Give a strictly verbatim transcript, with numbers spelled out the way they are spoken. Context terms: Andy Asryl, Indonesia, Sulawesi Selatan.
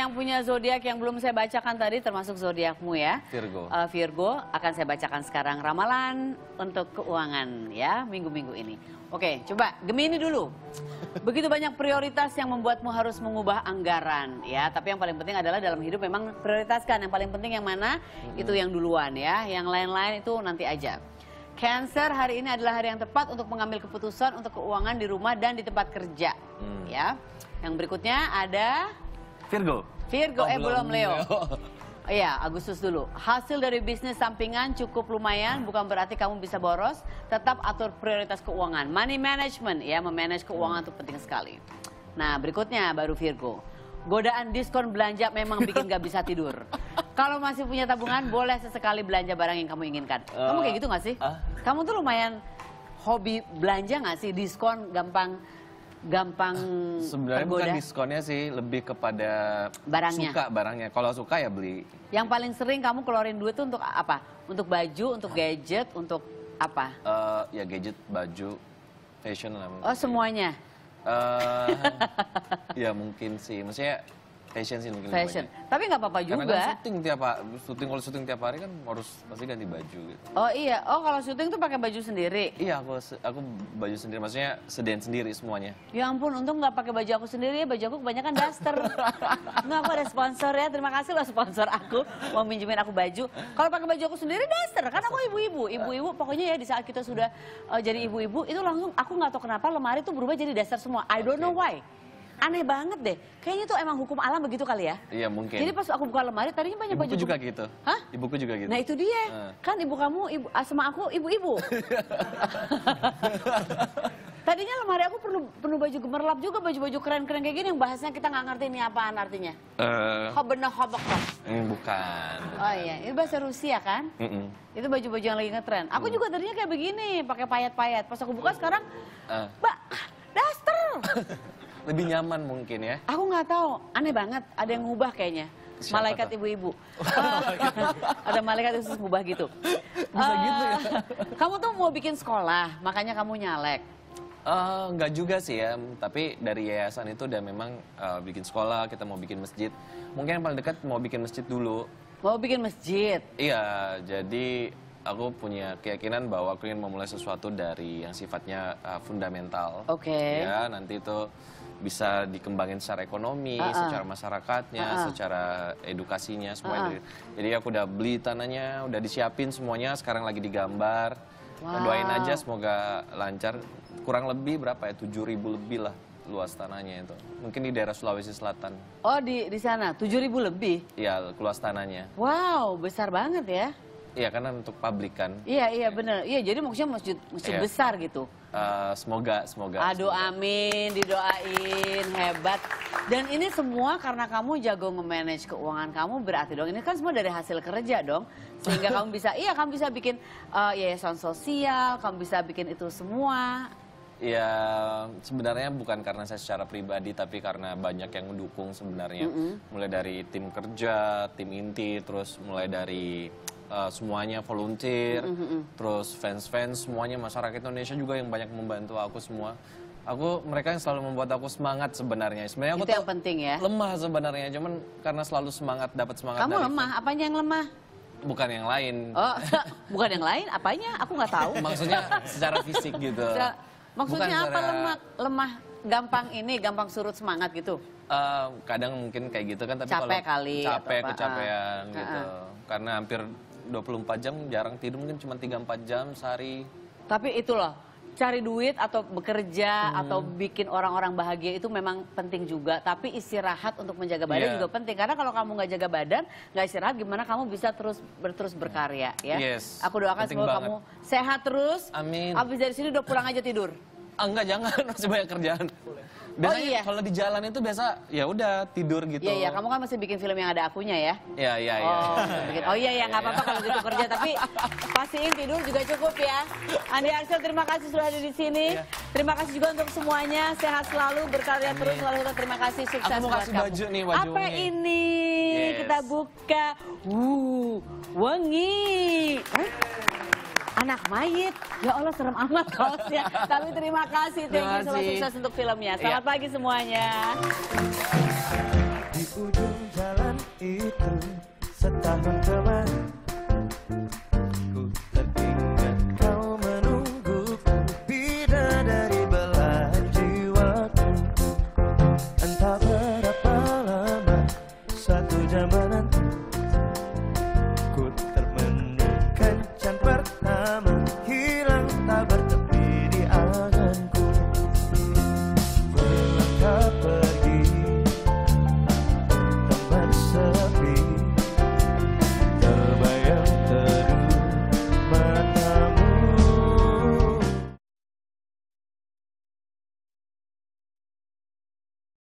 yang punya zodiak yang belum saya bacakan tadi termasuk zodiakmu ya. Virgo. Uh, Virgo akan saya bacakan sekarang ramalan untuk keuangan ya minggu-minggu ini. Oke, coba Gemini dulu. Begitu banyak prioritas yang membuatmu harus mengubah anggaran ya. Tapi yang paling penting adalah dalam hidup memang prioritaskan yang paling penting yang mana mm-hmm. itu yang duluan ya. Yang lain-lain itu nanti aja. Cancer, hari ini adalah hari yang tepat untuk mengambil keputusan untuk keuangan di rumah dan di tempat kerja. Hmm. Ya. Yang berikutnya ada Virgo. Virgo, oh, eh belum Leo. Iya, Agustus dulu. Hasil dari bisnis sampingan cukup lumayan, bukan berarti kamu bisa boros. Tetap atur prioritas keuangan. Money management, ya, memanage keuangan itu penting sekali. Nah, berikutnya baru Virgo. Godaan diskon belanja memang bikin gak bisa tidur. Kalau masih punya tabungan, boleh sesekali belanja barang yang kamu inginkan. Uh, kamu kayak gitu gak sih? Uh, kamu tuh lumayan hobi belanja gak sih? Diskon gampang gampang sebenarnya tergoda. Bukan diskonnya sih, lebih kepada barangnya. Suka barangnya. Kalau suka ya beli. Yang paling sering kamu keluarin duit tuh untuk apa? Untuk baju, untuk gadget, untuk apa? Uh, ya gadget, baju, fashion lah. Oh semuanya? Uh, ya mungkin sih, maksudnya fashion sih mungkin. Fashion, tapi nggak apa-apa juga. Karena kan syuting tiap hari, syuting kalau syuting tiap hari kan harus pasti ganti baju. Gitu. Oh iya, oh kalau syuting tuh pakai baju sendiri. Iya, aku aku baju sendiri, maksudnya sediain sendiri semuanya. Ya ampun, untung nggak pakai baju aku sendiri, baju aku kebanyakan daster. Nggak, aku ada sponsor ya, terima kasih loh sponsor aku mau minjemin aku baju. Kalau pakai baju aku sendiri daster, kan aku ibu-ibu, ibu-ibu pokoknya ya di saat kita sudah uh, jadi ibu-ibu itu langsung aku nggak tahu kenapa lemari tuh berubah jadi daster semua. I don't know why. Aneh banget deh, kayaknya tuh emang hukum alam begitu kali ya. Iya mungkin. Jadi pas aku buka lemari tadinya banyak baju. Ibuku juga gitu. Hah? Ibuku juga gitu. Nah itu dia, uh. kan ibu kamu, ibu, sama aku ibu-ibu. Tadinya lemari aku perlu penuh baju gemerlap juga, baju-baju keren-keren kayak gini yang bahasanya kita nggak ngerti ini apaan artinya. Eh. Hobbenah hoboklah. Bukan. Oh iya, itu bahasa Rusia kan? Mm-mm. Itu baju-baju yang lagi ngetren. Aku mm. juga tadinya kayak begini, pakai payet-payet. Pas aku buka sekarang, uh. Mbak, daster. Lebih nyaman mungkin ya. Aku nggak tahu, aneh banget. Ada yang ngubah kayaknya. Siapa malaikat ibu-ibu. uh, ada malaikat khusus ngubah gitu. Bisa uh, gitu ya. Kamu tuh mau bikin sekolah, makanya kamu nyalek. Uh, nggak juga sih ya, tapi dari yayasan itu udah memang uh, bikin sekolah, kita mau bikin masjid. Mungkin yang paling dekat mau bikin masjid dulu. Mau bikin masjid? Iya, jadi aku punya keyakinan bahwa aku ingin memulai sesuatu dari yang sifatnya uh, fundamental. Oke. Okay. Ya, nanti itu bisa dikembangin secara ekonomi, uh -uh. secara masyarakatnya, uh -uh. secara edukasinya semuanya. Uh -uh. Jadi aku udah beli tanahnya, udah disiapin semuanya, sekarang lagi digambar. Wow. Doain aja semoga lancar. Kurang lebih berapa ya? tujuh ribu lebih lah luas tanahnya itu. Mungkin di daerah Sulawesi Selatan. Oh, di di sana tujuh ribu lebih? Iya, luas tanahnya. Wow, besar banget ya. Iya, karena untuk publik kan. Iya, iya benar. Iya, jadi maksudnya masjid, masjid iya. besar gitu. Uh, semoga, semoga. Aduh, semoga. Amin, didoain, hebat. Dan ini semua karena kamu jago nge-manage keuangan kamu berarti dong. Ini kan semua dari hasil kerja dong. Sehingga kamu bisa, iya kamu bisa bikin uh, yayasan sosial, kamu bisa bikin itu semua. Ya sebenarnya bukan karena saya secara pribadi tapi karena banyak yang mendukung sebenarnya. Mm-hmm. Mulai dari tim kerja, tim inti, terus mulai dari uh, semuanya volunteer, mm-hmm. terus fans-fans semuanya masyarakat Indonesia juga yang banyak membantu aku semua. Aku mereka yang selalu membuat aku semangat sebenarnya. Sebenarnya aku itu yang penting ya. Lemah sebenarnya, cuman karena selalu semangat dapat semangat. Kamu dari lemah, itu. Apanya yang lemah? Bukan yang lain. Oh, bukan yang lain? Apanya? Aku nggak tahu. Maksudnya secara fisik gitu. Maksudnya bukan apa secara lemah, lemah gampang ini, gampang surut semangat gitu? Uh, kadang mungkin kayak gitu kan, tapi capek kalau kali, capek, kecapean uh, gitu. Uh, uh. Karena hampir dua puluh empat jam jarang tidur, mungkin cuma tiga empat jam sehari. Tapi itu loh, cari duit atau bekerja hmm. atau bikin orang-orang bahagia itu memang penting juga. Tapi istirahat untuk menjaga badan yeah. juga penting. Karena kalau kamu nggak jaga badan, nggak istirahat, gimana kamu bisa terus berterus berkarya ya? Yes. Aku doakan penting semoga banget. Kamu sehat terus. Amin. Abis dari sini udah pulang aja tidur. Enggak, jangan, masih banyak kerjaan. Biasanya oh, iya. kalau di jalan itu biasa ya udah tidur gitu. Iya, iya, kamu kan masih bikin film yang ada akunya ya? Iya, iya, iya. Oh, ya, oh iya, iya, nggak apa-apa kalau gitu kerja, tapi pastiin tidur juga cukup ya. Andy Asryl, terima kasih sudah ada di sini. Ya. Terima kasih juga untuk semuanya, sehat selalu, berkarya Amin. Terus selalu. Terima kasih, sukses buat kamu. Aku mau kasih baju nih, bajunya. Apa ini? Yes. Kita buka. Wuh, wangi. Anak mayit, ya Allah serem amat kaosnya. Tapi terima kasih, thank you, selamat sukses untuk filmnya. Selamat ya. Pagi semuanya. itu setahun kemarin.